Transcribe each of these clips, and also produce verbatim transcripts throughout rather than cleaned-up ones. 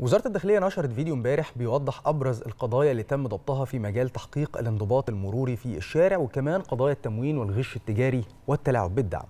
وزارة الداخلية نشرت فيديو امبارح بيوضح أبرز القضايا اللي تم ضبطها في مجال تحقيق الانضباط المروري في الشارع، وكمان قضايا التموين والغش التجاري والتلاعب بالدعم.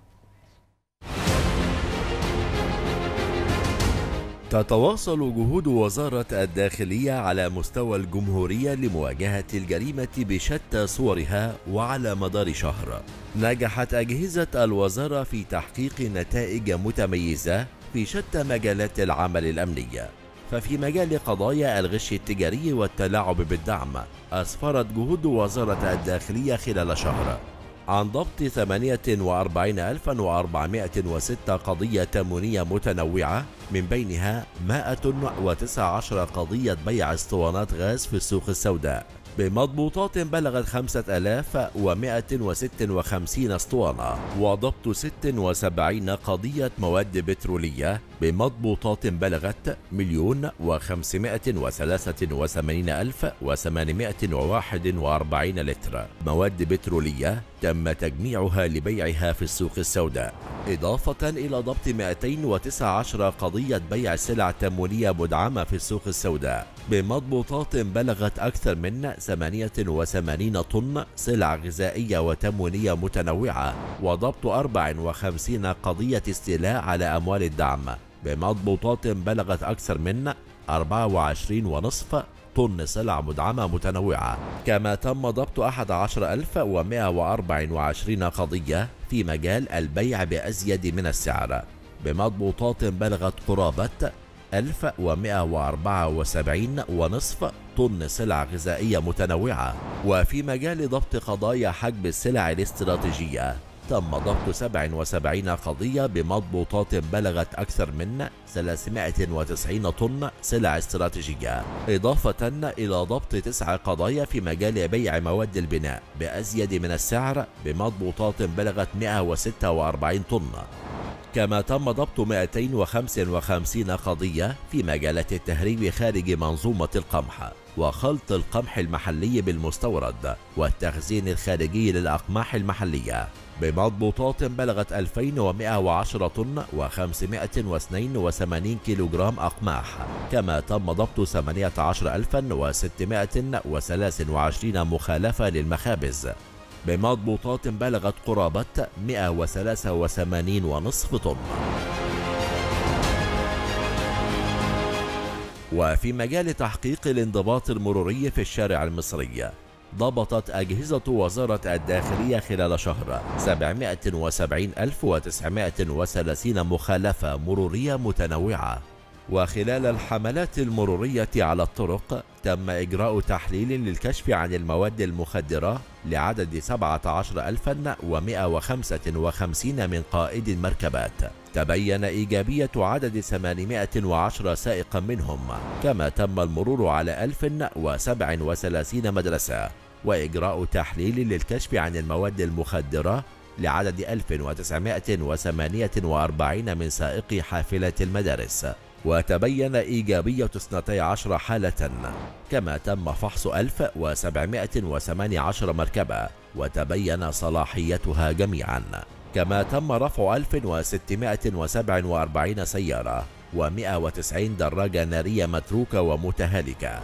تتواصل جهود وزارة الداخلية على مستوى الجمهورية لمواجهة الجريمة بشتى صورها وعلى مدار شهر. نجحت أجهزة الوزارة في تحقيق نتائج متميزة في شتى مجالات العمل الأمنية. ففي مجال قضايا الغش التجاري والتلاعب بالدعم، أسفرت جهود وزارة الداخلية خلال شهر عن ضبط ثمانية وأربعين ألفاً وأربعمائة وستة قضية تموينية متنوعة، من بينها مائة وتسعة عشر قضية بيع اسطوانات غاز في السوق السوداء بمضبوطات بلغت خمسة آلاف ومائة وستة وخمسين اسطوانة، وضبط ستة وسبعين قضية مواد بترولية بمضبوطات بلغت مليون وخمسمائة وثلاثة وثمانين ألف وثمانمائة وواحد وأربعين لتر مواد بترولية تم تجميعها لبيعها في السوق السوداء، إضافة إلى ضبط مائتين وتسعة عشر قضية بيع سلع تموينية مدعمة في السوق السوداء بمضبوطات بلغت أكثر من ثمانية وثمانين طن سلع غذائية وتموينية متنوعة، وضبط أربع وخمسين قضية استيلاء على أموال الدعم بمضبوطات بلغت أكثر من أربعة وعشرين فاصلة خمسة طن سلع مدعمة متنوعة، كما تم ضبط أحد عشر ألفاً ومائة وأربع وعشرين قضية في مجال البيع بأزيد من السعر بمضبوطات بلغت قرابة ألف ومائة وأربعة وسبعين فاصلة خمسة طن سلع غذائية متنوعة. وفي مجال ضبط قضايا حجب السلع الاستراتيجية تم ضبط سبع وسبعين قضية بمضبوطات بلغت أكثر من ثلاثمائة وتسعين طن سلع استراتيجية، إضافة إلى ضبط تسع قضايا في مجال بيع مواد البناء بأزيد من السعر بمضبوطات بلغت مائة وستة وأربعين طن، كما تم ضبط مائتين وخمسة وخمسين قضية في مجالات التهريب خارج منظومة القمح وخلط القمح المحلي بالمستورد والتخزين الخارجي للأقماح المحلية بمضبوطات بلغت ألفين ومائة وعشرة طن وخمسمائة واثنين وثمانين كيلوغرام أقماح، كما تم ضبط ثمانية عشر ألفاً وستمائة وثلاثة وعشرين مخالفة للمخابز بمضبوطات بلغت قرابة مائة وثلاثة وثمانين فاصلة خمسة طن. وفي مجال تحقيق الانضباط المروري في الشارع المصري، ضبطت أجهزة وزارة الداخلية خلال شهر سبعمائة وسبعين ألف وتسعمائة وثلاثين مخالفة مرورية متنوعة. وخلال الحملات المرورية على الطرق تم إجراء تحليل للكشف عن المواد المخدرة لعدد سبعة عشر ألفاً ومائة وخمسة وخمسين من قائد المركبات، تبين إيجابية عدد ثمانمائة وعشرة سائقاً منهم، كما تم المرور على ألف وسبع وثلاثين مدرسة وإجراء تحليل للكشف عن المواد المخدرة لعدد ألف وتسعمائة وثمانية وأربعين من سائقي حافلات المدارس، وتبين إيجابية اثنتي عشرة حالة، كما تم فحص ألف وسبعمائة وثمانية عشر مركبة وتبين صلاحيتها جميعا، كما تم رفع ألف وستمائة وسبع وأربعين سيارة ومائة وتسعين دراجة نارية متروكة ومتهالكة.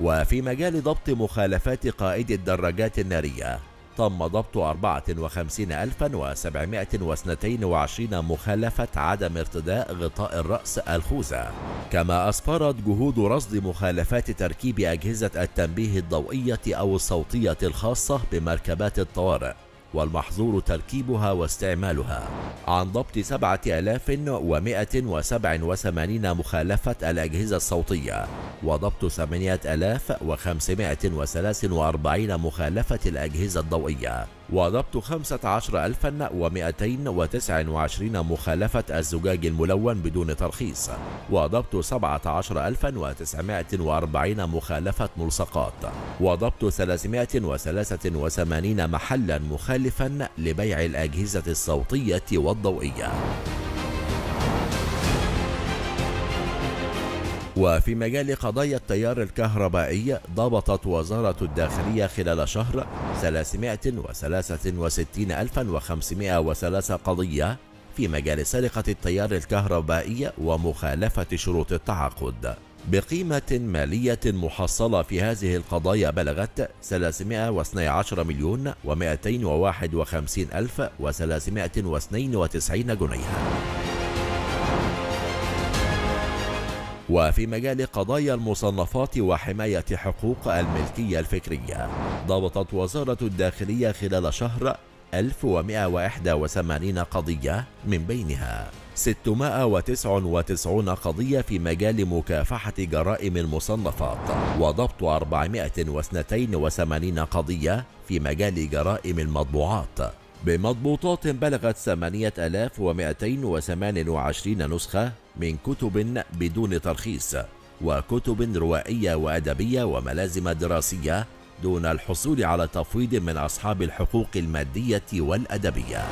وفي مجال ضبط مخالفات قائد الدراجات النارية تم ضبط أربعة وخمسين ألفاً وسبعمائة واثنين وعشرين مخالفة عدم ارتداء غطاء الرأس الخوذة، كما أسفرت جهود رصد مخالفات تركيب أجهزة التنبيه الضوئية أو الصوتية الخاصة بمركبات الطوارئ والمحظور تركيبها واستعمالها عن ضبط سبعة آلاف ومائة وسبع وثمانين مخالفة الأجهزة الصوتية، وضبط ثمانية آلاف وخمسمائة وثلاثة وأربعين مخالفة الأجهزة الضوئية، وضبط خمسة عشر ألفاً ومائتين وتسعة وعشرين مخالفة الزجاج الملون بدون ترخيص، وضبط سبعة عشر ألفاً وتسعمائة وأربعين مخالفة ملصقات، وضبط ثلاثمائة وثلاثة وثمانين محلاً مخالفاً لبيع الأجهزة الصوتية والضوئية. وفي مجال قضايا التيار الكهربائي، ضبطت وزارة الداخلية خلال شهر ثلاثمائة وثلاثة وستين ألفاً وخمسمائة وثلاثة قضية في مجال سرقة التيار الكهربائي ومخالفة شروط التعاقد، بقيمة مالية محصلة في هذه القضايا بلغت ثلاثمائة واثني عشر مليون ومائتين وواحد وخمسين ألف وثلاثمائة واثنين وتسعين جنيه. وفي مجال قضايا المصنفات وحماية حقوق الملكية الفكرية، ضبطت وزارة الداخلية خلال شهر ألف ومائة وواحد وثمانين قضية، من بينها ستمائة وتسعة وتسعين قضية في مجال مكافحة جرائم المصنفات، وضبط أربعمائة واثنين وثمانين قضية في مجال جرائم المطبوعات، بمضبوطات بلغت ثمانية آلاف ومائتين وثمانية وعشرين نسخة من كتب بدون ترخيص، وكتب روائية وأدبية وملازم دراسية، دون الحصول على تفويض من أصحاب الحقوق المادية والأدبية.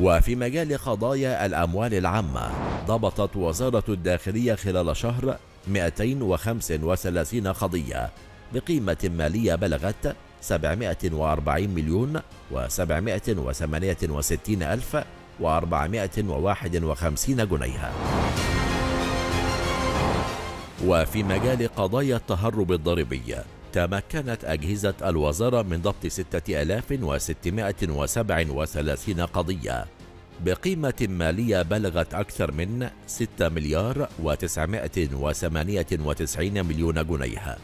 وفي مجال قضايا الأموال العامة، ضبطت وزارة الداخلية خلال شهر مائتين وخمسة وثلاثين قضية بقيمة مالية بلغت سبعمائة وأربعين مليون وسبعمائة وثمانية وستين ألف وأربعمائة وواحد وخمسين جنيه. وفي مجال قضايا التهرب الضريبي، تمكنت أجهزة الوزارة من ضبط ستة آلاف وستمائة وسبعة وثلاثين قضية بقيمة مالية بلغت أكثر من ستة مليار وتسعمائة وثمانية وتسعين مليون جنيه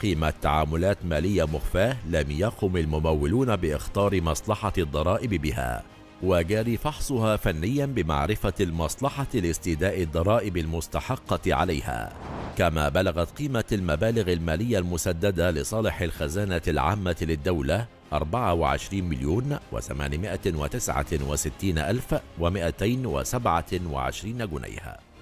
قيمة تعاملات مالية مخفاة لم يقم الممولون بإخطار مصلحة الضرائب بها، وجاري فحصها فنيا بمعرفة المصلحة لاستيداء الضرائب المستحقة عليها. كما بلغت قيمة المبالغ المالية المسددة لصالح الخزانة العامة للدولة أربعة وعشرين مليون وثمانمائة وتسعة وستين ألف ومائتين وسبعة وعشرين جنيه.